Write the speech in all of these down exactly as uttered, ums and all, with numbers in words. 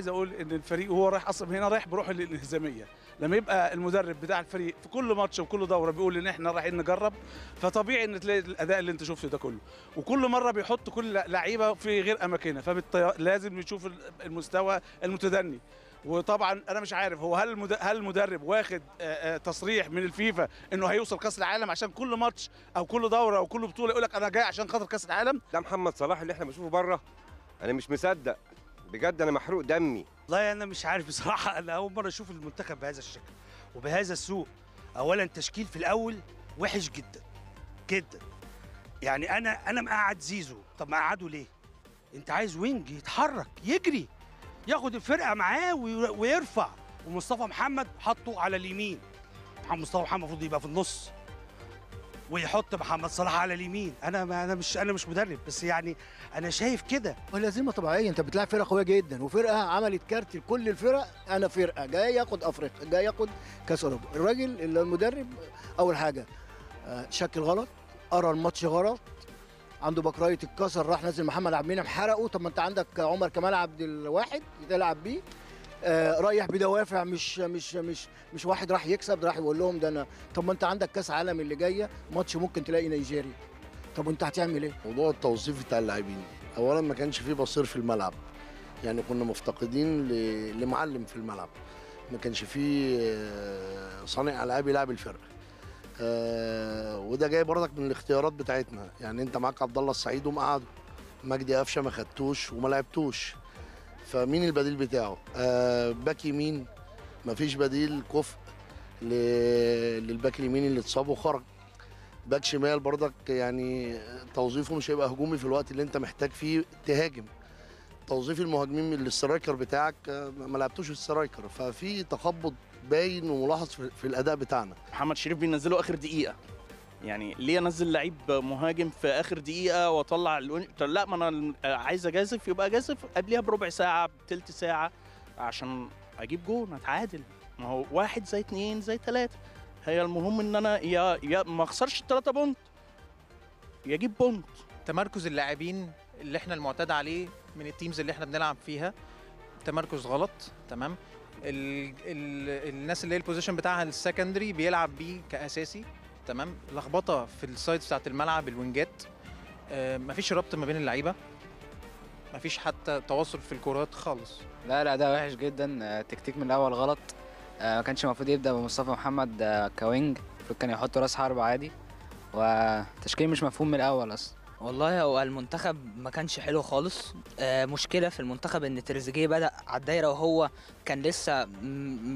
عايز اقول ان الفريق وهو رايح اصلا هنا رايح بروح الانهزاميه، لما يبقى المدرب بتاع الفريق في كل ماتش وكل دوره بيقول ان احنا رايحين نجرب، فطبيعي ان تلاقي الاداء اللي انت شفته ده كله، وكل مره بيحط كل لعيبه في غير اماكنها، فلازم نشوف المستوى المتدني. وطبعا انا مش عارف هو هل هل المدرب واخد تصريح من الفيفا انه هيوصل كاس العالم، عشان كل ماتش او كل دوره او كل بطوله يقول لك انا جاي عشان خاطر كاس العالم. ده محمد صلاح اللي احنا بنشوفه بره، انا مش مصدق بجد، انا محروق دمي والله. انا مش عارف بصراحه، انا اول مره اشوف المنتخب بهذا الشكل وبهذا السوء. اولا تشكيل في الاول وحش جدا جدا، يعني انا انا مقعد زيزو، طب ما قعده ليه؟ انت عايز وينج يتحرك يجري ياخد الفرقه معاه ويرفع، ومصطفى محمد حطه على اليمين. مصطفى محمد المفروض يبقى في النص ويحط محمد صلاح على اليمين. انا انا مش انا مش مدرب، بس يعني انا شايف كده. الهزيمه طبيعيه، انت بتلعب فرقه قويه جدا وفرقه عملت كارت لكل الفرق. انا فرقه جاي ياخد افريقيا، جاي ياخد كاس اوروبا. الراجل المدرب اول حاجه شكل غلط، قرا الماتش غلط، عنده بكرايه اتكسر، راح نازل محمد عبد المنعم حرقه. طب ما انت عندك عمر كمال عبد الواحد تلعب بيه، آه رايح بدوافع، مش مش مش مش واحد راح يكسب، راح يقول لهم ده انا. طب ما انت عندك كاس عالم اللي جايه ماتش ممكن تلاقي نيجيريا، طب وانت هتعمل ايه؟ موضوع التوظيف بتاع اللاعبين، اولا ما كانش فيه بصير في الملعب، يعني كنا مفتقدين ل... لمعلم في الملعب، ما كانش فيه صانع العاب يلعب الفرقه. آه وده جاي برضك من الاختيارات بتاعتنا، يعني انت معاك عبد الله السعيد ومقعده، مجدي قفشه ما خدتوش وما لعبتوش، فمين البديل بتاعه؟ آه باك يمين مفيش بديل كفء للباك اليمين اللي اتصاب وخرج. باك شمال برضك يعني توظيفه مش هيبقى هجومي في الوقت اللي انت محتاج فيه تهاجم. توظيف المهاجمين للسترايكر بتاعك ما لعبتوش السترايكر، ففي تخبط باين وملاحظ في الاداء بتاعنا. محمد شريف بينزله اخر دقيقه، يعني ليه انزل لعيب مهاجم في اخر دقيقه واطلع الون... لا، ما انا عايز اجازف، يبقى جازف قبليها بربع ساعه بثلث ساعه عشان اجيب جون اتعادل. ما هو واحد زي اثنين زي ثلاثه، هي المهم ان انا يا يا ما اخسرش الثلاثه بونت يا اجيب بونت. تمركز اللاعبين اللي احنا المعتاد عليه من التيمز اللي احنا بنلعب فيها تمركز غلط، تمام. ال ال الناس اللي هي البوزيشن بتاعها السكندري بيلعب بيه كاساسي، تمام. لخبطه في السايدز بتاعت الملعب، الوينجات، آه مفيش ربط ما بين اللعيبه، مفيش حتى تواصل في الكرات خالص. لا لا ده وحش جدا، آه تكتيك من الاول غلط، آه ما كانش المفروض يبدا بمصطفى محمد آه كوينج، كان يحط راس حربة عادي، وتشكيل مش مفهوم من الاول اصلا. والله هو المنتخب ما كانش حلو خالص، آه مشكله في المنتخب ان تريزيجيه بدا على الدايره، وهو كان لسه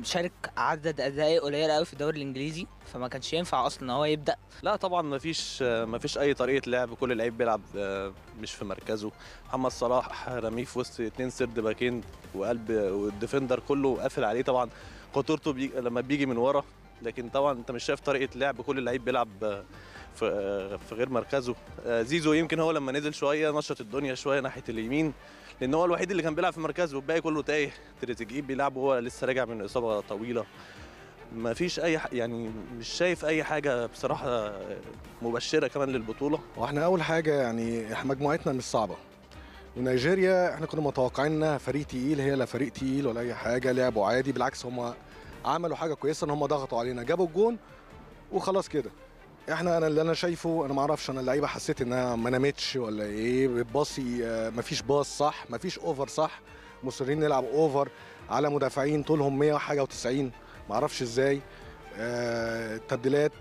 شارك عدد دقائق قليله قوي في الدوري الانجليزي، فما كانش ينفع اصلا ان هو يبدا. لا طبعا ما فيش ما فيش اي طريقه لعب، كل لعيب بيلعب مش في مركزه. محمد صلاح رميه في وسط اثنين سرد باكين وقلب، والديفندر كله قافل عليه، طبعا خطورته بيجي لما بيجي من ورا، لكن طبعا انت مش شايف طريقه لعب، كل لعيب بيلعب في غير مركزه. زيزو يمكن هو لما نزل شويه نشط الدنيا شويه ناحيه اليمين، لان هو الوحيد اللي كان بيلعب في مركزه، والباقي كله تايه. تريزيجيه بيلعبه هو لسه راجع من اصابه طويله، ما فيش اي ح... يعني مش شايف اي حاجه بصراحه مبشره كمان للبطوله. واحنا اول حاجه يعني احنا مجموعتنا مش صعبه، ونيجيريا احنا كنا متوقعين انها فريق تقيل، هي لا فريق تقيل ولا اي حاجه، لعبوا عادي بالعكس، هم عملوا حاجه كويسه ان هم ضغطوا علينا، جابوا الجون وخلاص كده. احنا انا اللي انا شايفه، انا ما اعرفش، انا اللعيبه حسيت انها ما نامتش ولا ايه، بتباصي ما فيش باص صح، ما فيش اوفر صح، مصرين نلعب اوفر على مدافعين طولهم مية وحاجه و90، ما اعرفش ازاي. آه التبديلات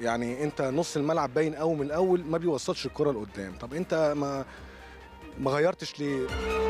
يعني انت نص الملعب باين قوي من الاول ما بيوصلش الكره لقدام، طب انت ما ما غيرتش ليه؟